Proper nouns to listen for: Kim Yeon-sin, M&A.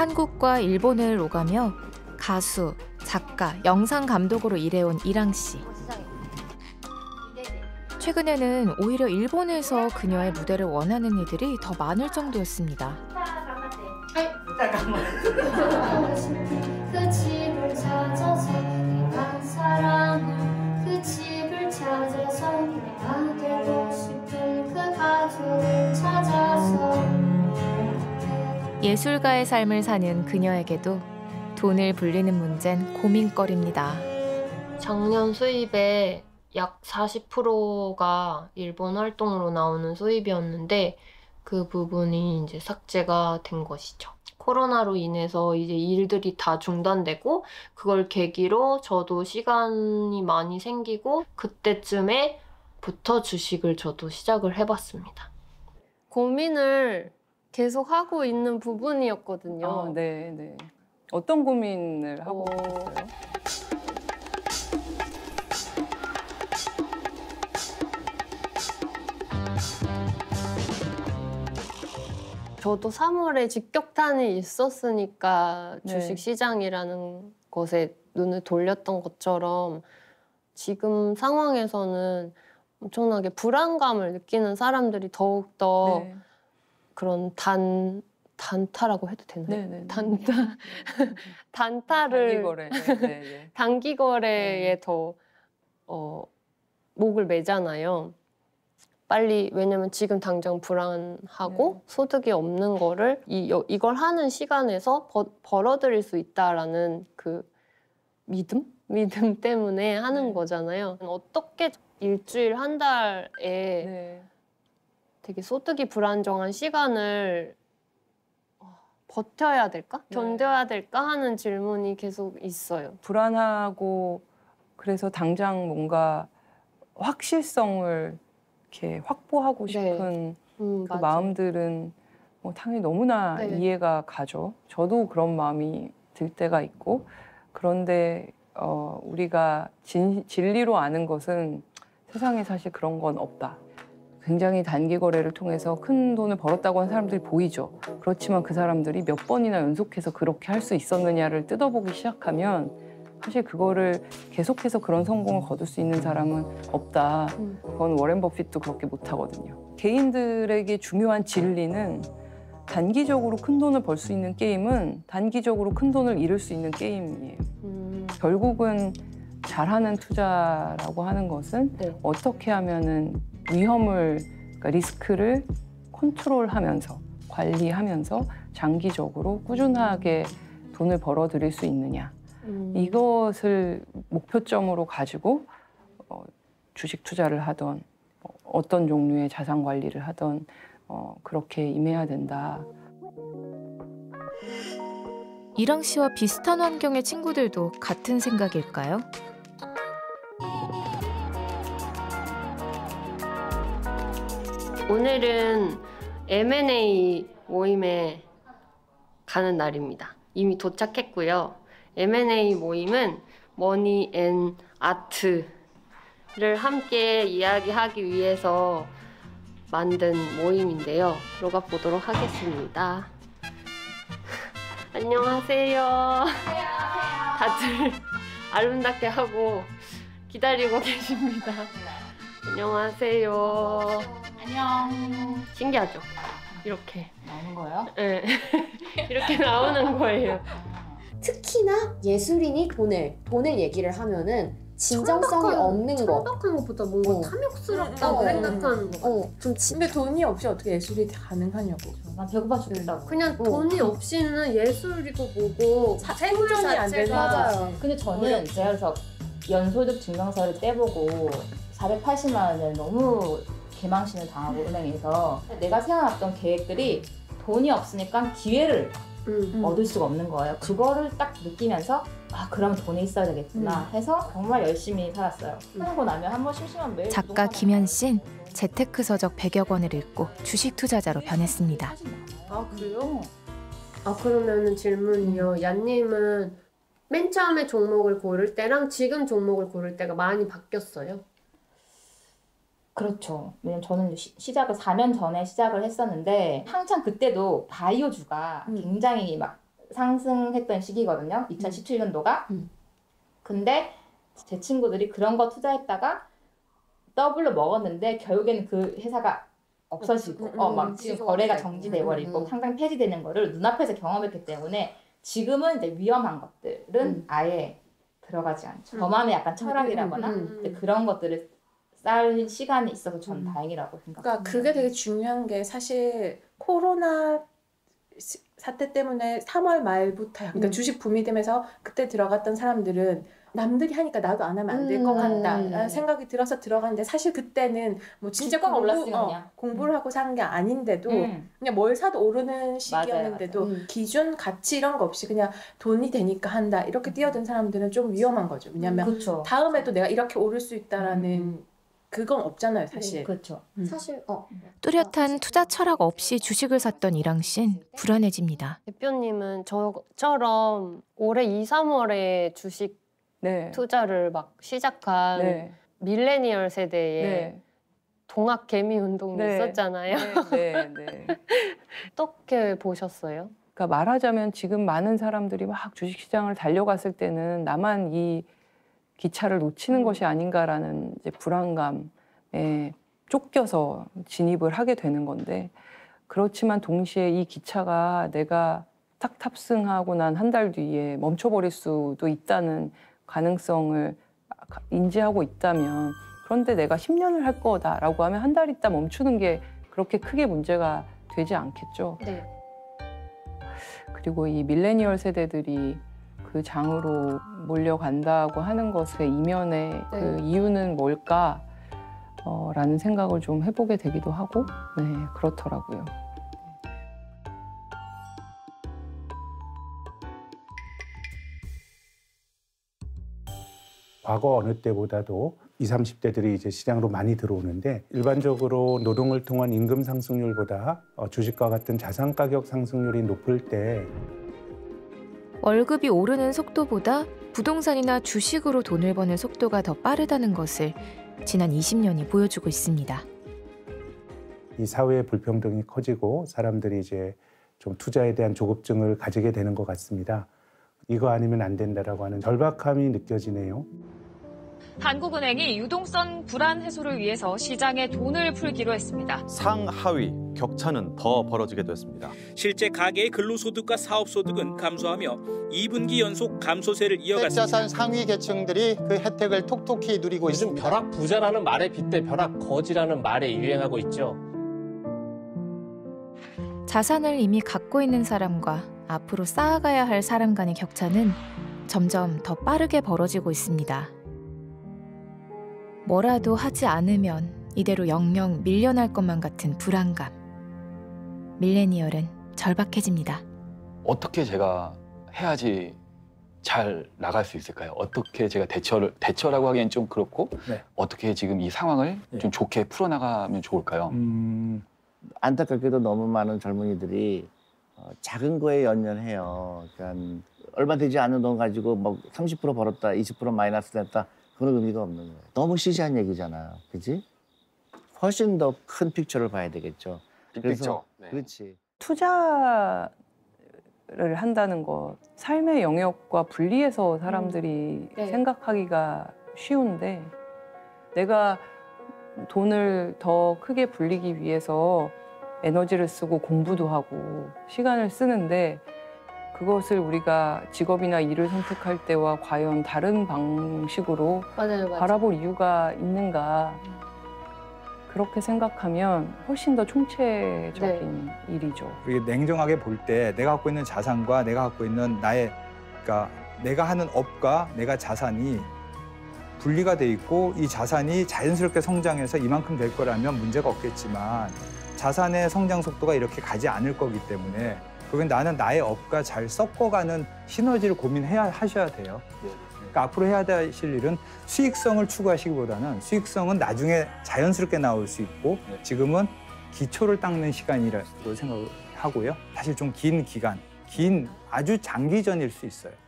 한국과 일본을 오가며 가수, 작가, 영상감독으로 일해온 이랑 씨. 최근에는 오히려 일본에서 그녀의 무대를 원하는 이들이 더 많을 정도였습니다. 그 집을 찾아서 내가 사랑을 그 집을 찾아서 내가 되고 싶은 그 가족을 찾아서 예술가의 삶을 사는 그녀에게도 돈을 불리는 문제는 고민거리입니다. 작년 수입의 약 40%가 일본 활동으로 나오는 수입이었는데 그 부분이 이제 삭제가 된 것이죠. 코로나로 인해서 이제 일들이 다 중단되고 그걸 계기로 저도 시간이 많이 생기고 그때쯤에 부터 주식을 저도 시작을 해봤습니다. 고민을 계속 하고 있는 부분이었거든요. 아, 네. 어떤 고민을 하고 계셨어요? 저도 3월에 직격탄이 있었으니까 주식시장이라는 것에 눈을 돌렸던 것처럼 지금 상황에서는 엄청나게 불안감을 느끼는 사람들이 더욱더 그런 단타라고 해도 되나요? 네네. 단타를 단기거래에 더 목을 매잖아요. 빨리, 왜냐면 지금 당장 불안하고 소득이 없는 거를 이걸 하는 시간에서 벌어들일 수 있다라는 그 믿음 때문에 하는 거잖아요. 어떻게 일주일, 한 달에 되게 소득이 불안정한 시간을 버텨야 될까? 견뎌야 될까? 하는 질문이 계속 있어요. 불안하고 그래서 당장 뭔가 확실성을 이렇게 확보하고 싶은 그 마음들은 뭐 당연히 너무나 이해가 가죠. 저도 그런 마음이 들 때가 있고 그런데 우리가 진리로 아는 것은 세상에 사실 그런 건 없다. 굉장히 단기 거래를 통해서 큰 돈을 벌었다고 하는 사람들이 보이죠. 그렇지만 그 사람들이 몇 번이나 연속해서 그렇게 할 수 있었느냐를 뜯어보기 시작하면 사실 그거를 계속해서 그런 성공을 거둘 수 있는 사람은 없다. 그건 워렌 버핏도 그렇게 못하거든요. 개인들에게 중요한 진리는 단기적으로 큰 돈을 벌 수 있는 게임은 단기적으로 큰 돈을 잃을 수 있는 게임이에요. 결국은 잘하는 투자라고 하는 것은 어떻게 하면은 위험을, 그러니까 리스크를 컨트롤하면서 관리하면서 장기적으로 꾸준하게 돈을 벌어들일 수 있느냐. 이것을 목표점으로 가지고 주식 투자를 하던 어떤 종류의 자산 관리를 하던 그렇게 임해야 된다. 이랑 씨와 비슷한 환경의 친구들도 같은 생각일까요? 오늘은 M&A 모임에 가는 날입니다. 이미 도착했고요. M&A 모임은 머니 앤 아트를 함께 이야기하기 위해서 만든 모임인데요. 들어가 보도록 하겠습니다. 안녕하세요. 다들 아름답게 하고 기다리고 계십니다. 안녕하세요. 안녕. 신기하죠? 이렇게 나오는 거예요? 네. 이렇게 나오는 거예요. 특히나 예술인이 돈을 얘기를 하면은 진정성이 없는 거. 천박한 것보다 뭔가 탐욕스럽다고 생각하는 거. 근데 돈이 없이 어떻게 예술이 가능하냐고. 나 배고파 죽겠다고. 그냥 돈이 없이는 예술이고 뭐고 생존이 안 되는 거죠. 근데 저는 그래서 연소득 증명서를 떼보고 480만 원을 너무 개망신을 당하고 은행에서 내가 세워놨던 계획들이 돈이 없으니까 기회를 얻을 수가 없는 거예요. 그거를 딱 느끼면서 아, 그럼 돈이 있어야 되겠구나 해서 정말 열심히 살았어요. 하고 나면 한번 심심한 매일 작가 김연신 재테크 서적 100여 권을 읽고 주식 투자자로 변했습니다. 아, 그래요? 아, 그러면 질문이요. 얀님은 맨 처음에 종목을 고를 때랑 지금 종목을 고를 때가 많이 바뀌었어요? 그렇죠. 왜냐면 저는 시작을 4년 전에 시작을 했었는데, 항상 그때도 바이오주가 굉장히 막 상승했던 시기거든요. 2017년도가. 근데 제 친구들이 그런 거 투자했다가 더블로 먹었는데 결국에는 그 회사가 없어지고 막 지금 거래가 정지돼 버리고 상장 폐지되는 거를 눈앞에서 경험했기 때문에 지금은 이제 위험한 것들은 아예 들어가지 않죠. 저만의 약간 철학이라거나 그런 것들을 쌓을 시간이 있어서 전 다행이라고 생각합니다. 그러니까 그게 되게 중요한 게 사실 코로나 사태 때문에 3월 말부터 그러니까 주식 붐이 되면서 그때 들어갔던 사람들은 남들이 하니까 나도 안 하면 안 될 것 같다 생각이 들어서 들어갔는데 사실 그때는 뭐 진짜 올랐으니까 공부를 하고 산 게 아닌데도 그냥 뭘 사도 오르는 시기였는데도 맞아요. 기준, 가치 이런 거 없이 그냥 돈이 되니까 한다 이렇게 뛰어든 사람들은 좀 위험한 거죠. 왜냐면 다음에도 내가 이렇게 오를 수 있다라는 그건 없잖아요, 사실. 그렇죠. 사실 뚜렷한 투자 철학 없이 주식을 샀던 이랑 씨는 불안해집니다. 대표님은 저처럼 올해 2, 3월에 주식 투자를 막 시작한 밀레니얼 세대에 동학 개미 운동이 있었잖아요. 어떻게 보셨어요? 그러니까 말하자면 지금 많은 사람들이 막 주식시장을 달려갔을 때는 나만 이 기차를 놓치는 것이 아닌가라는 이제 불안감에 쫓겨서 진입을 하게 되는 건데, 그렇지만 동시에 이 기차가 내가 탁 탑승하고 난 한 달 뒤에 멈춰버릴 수도 있다는 가능성을 인지하고 있다면, 그런데 내가 10년을 할 거다라고 하면 한 달 있다 멈추는 게 그렇게 크게 문제가 되지 않겠죠. 그리고 이 밀레니얼 세대들이 그 장으로 몰려간다고 하는 것의 이면에 그 이유는 뭘까? 라는 생각을 좀 해보게 되기도 하고 그렇더라고요. 과거 어느 때보다도 20, 30대들이 이제 시장으로 많이 들어오는데, 일반적으로 노동을 통한 임금 상승률보다 주식과 같은 자산 가격 상승률이 높을 때 월급이 오르는 속도보다 부동산이나 주식으로 돈을 버는 속도가 더 빠르다는 것을 지난 20년이 보여주고 있습니다. 이 사회의 불평등이 커지고 사람들이 이제 좀 투자에 대한 조급증을 가지게 되는 것 같습니다. 이거 아니면 안 된다라고 하는 절박함이 느껴지네요. 한국은행이 유동성 불안 해소를 위해서 시장에 돈을 풀기로 했습니다. 상하위 격차는 더 벌어지게 됐습니다. 실제 가계의 근로소득과 사업소득은 감소하며 2분기 연속 감소세를 이어갔습니다. 백자산 상위 계층들이 그 혜택을 톡톡히 누리고 있습니다. 요즘 벼락부자라는 말에 빗대 벼락거지라는 말에 유행하고 있죠. 자산을 이미 갖고 있는 사람과 앞으로 쌓아가야 할 사람 간의 격차는 점점 더 빠르게 벌어지고 있습니다. 뭐라도 하지 않으면 이대로 영영 밀려날 것만 같은 불안감. 밀레니얼은 절박해집니다. 어떻게 제가 해야지 잘 나갈 수 있을까요? 어떻게 제가 대처라고 하기엔 좀 그렇고 어떻게 지금 이 상황을 좀 좋게 풀어나가면 좋을까요? 안타깝게도 너무 많은 젊은이들이 작은 거에 연연해요. 그러니까 얼마 되지 않은 돈 가지고 뭐 30% 벌었다, 20% 마이너스 됐다. 그런 의미가 없는 거예요. 너무 시시한 얘기잖아요, 그렇지? 훨씬 더 큰 픽처를 봐야 되겠죠. 그래서 그렇지. 투자를 한다는 것, 삶의 영역과 분리해서 사람들이 생각하기가 쉬운데, 내가 돈을 더 크게 불리기 위해서 에너지를 쓰고 공부도 하고 시간을 쓰는데, 그것을 우리가 직업이나 일을 선택할 때와 과연 다른 방식으로 바라볼 이유가 있는가, 그렇게 생각하면 훨씬 더 총체적인 일이죠. 그리고 냉정하게 볼 때 내가 갖고 있는 자산과 내가 갖고 있는 나의, 그러니까 내가 하는 업과 내가 자산이 분리가 돼 있고, 이 자산이 자연스럽게 성장해서 이만큼 될 거라면 문제가 없겠지만 자산의 성장 속도가 이렇게 가지 않을 거기 때문에 그러면 나는 나의 업과 잘 섞어가는 시너지를 고민하셔야 돼요. 그러니까 앞으로 해야 될 일은 수익성을 추구하시기보다는, 수익성은 나중에 자연스럽게 나올 수 있고 지금은 기초를 닦는 시간이라고 생각하고요. 사실 좀 긴 기간, 아주 장기전일 수 있어요.